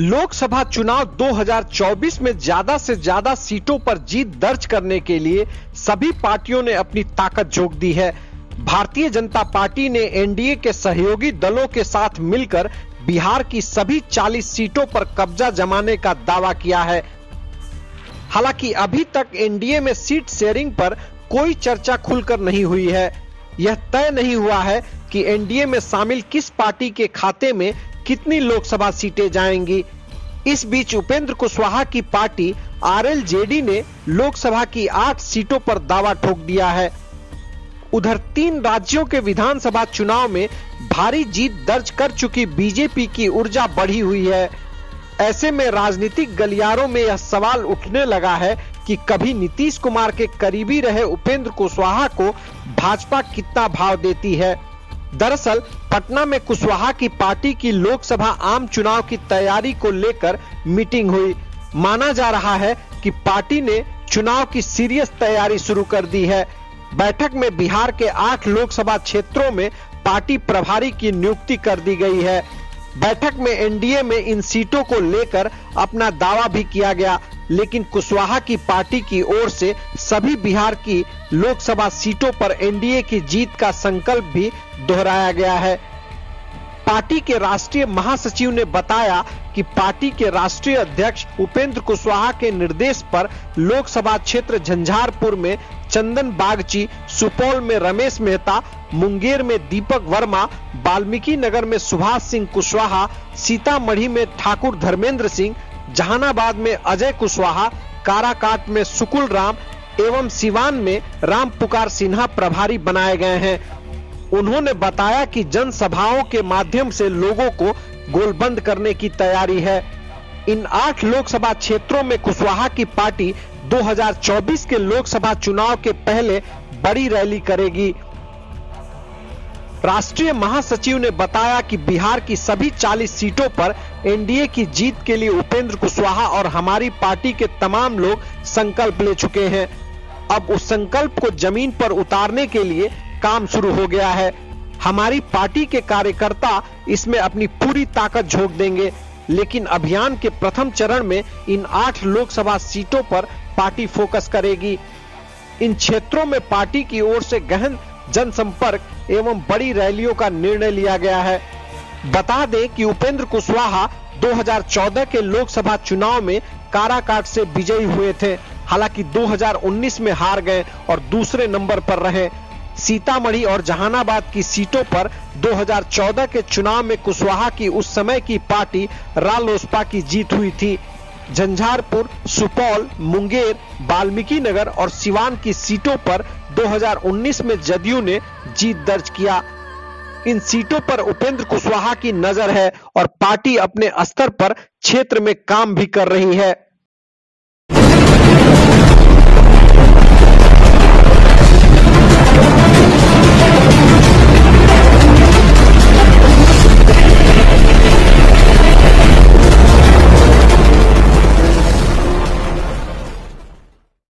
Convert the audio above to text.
लोकसभा चुनाव 2024 में ज्यादा से ज्यादा सीटों पर जीत दर्ज करने के लिए सभी पार्टियों ने अपनी ताकत झोंक दी है। भारतीय जनता पार्टी ने एनडीए के सहयोगी दलों के साथ मिलकर बिहार की सभी 40 सीटों पर कब्जा जमाने का दावा किया है। हालांकि अभी तक एनडीए में सीट शेयरिंग पर कोई चर्चा खुलकर नहीं हुई है। यह तय नहीं हुआ है कि एनडीए में शामिल किस पार्टी के खाते में कितनी लोकसभा सीटें जाएंगी। इस बीच उपेंद्र कुशवाहा की पार्टी आरएलजेडी ने लोकसभा की 8 सीटों पर दावा ठोक दिया है। उधर 3 राज्यों के विधानसभा चुनाव में भारी जीत दर्ज कर चुकी बीजेपी की ऊर्जा बढ़ी हुई है। ऐसे में राजनीतिक गलियारों में यह सवाल उठने लगा है कि कभी नीतीश कुमार के करीबी रहे उपेंद्र कुशवाहा को भाजपा कितना भाव देती है। दरअसल पटना में कुशवाहा की पार्टी की लोकसभा आम चुनाव की तैयारी को लेकर मीटिंग हुई। माना जा रहा है कि पार्टी ने चुनाव की सीरियस तैयारी शुरू कर दी है। बैठक में बिहार के 8 लोकसभा क्षेत्रों में पार्टी प्रभारी की नियुक्ति कर दी गई है। बैठक में एनडीए में इन सीटों को लेकर अपना दावा भी किया गया, लेकिन कुशवाहा की पार्टी की ओर से सभी बिहार की लोकसभा सीटों पर एनडीए की जीत का संकल्प भी दोहराया गया है। पार्टी के राष्ट्रीय महासचिव ने बताया कि पार्टी के राष्ट्रीय अध्यक्ष उपेंद्र कुशवाहा के निर्देश पर लोकसभा क्षेत्र झंझारपुर में चंदन बागची, सुपौल में रमेश मेहता, मुंगेर में दीपक वर्मा, वाल्मीकि नगर में सुभाष सिंह कुशवाहा, सीतामढ़ी में ठाकुर धर्मेंद्र सिंह, जहानाबाद में अजय कुशवाहा, काराकाट में सुकुल राम एवं सिवान में राम पुकार सिन्हा प्रभारी बनाए गए हैं। उन्होंने बताया कि जनसभाओं के माध्यम से लोगों को गोलबंद करने की तैयारी है। इन 8 लोकसभा क्षेत्रों में कुशवाहा की पार्टी 2024 के लोकसभा चुनाव के पहले बड़ी रैली करेगी। राष्ट्रीय महासचिव ने बताया कि बिहार की सभी 40 सीटों पर एनडीए की जीत के लिए उपेंद्र कुशवाहा और हमारी पार्टी के तमाम लोग संकल्प ले चुके हैं। अब उस संकल्प को जमीन पर उतारने के लिए काम शुरू हो गया है। हमारी पार्टी के कार्यकर्ता इसमें अपनी पूरी ताकत झोंक देंगे, लेकिन अभियान के प्रथम चरण में इन 8 लोकसभा सीटों पर पार्टी फोकस करेगी। इन क्षेत्रों में पार्टी की ओर से गहन जनसंपर्क एवं बड़ी रैलियों का निर्णय लिया गया है। बता दें कि उपेंद्र कुशवाहा 2014 के लोकसभा चुनाव में काराकाट से विजयी हुए थे, हालांकि 2019 में हार गए और दूसरे नंबर पर रहे। सीतामढ़ी और जहानाबाद की सीटों पर 2014 के चुनाव में कुशवाहा की उस समय की पार्टी रालोस्पा की जीत हुई थी। झंझारपुर, सुपौल, मुंगेर, वाल्मीकि नगर और सिवान की सीटों पर 2019 में जदयू ने जीत दर्ज किया। इन सीटों पर उपेंद्र कुशवाहा की नजर है और पार्टी अपने स्तर पर क्षेत्र में काम भी कर रही है।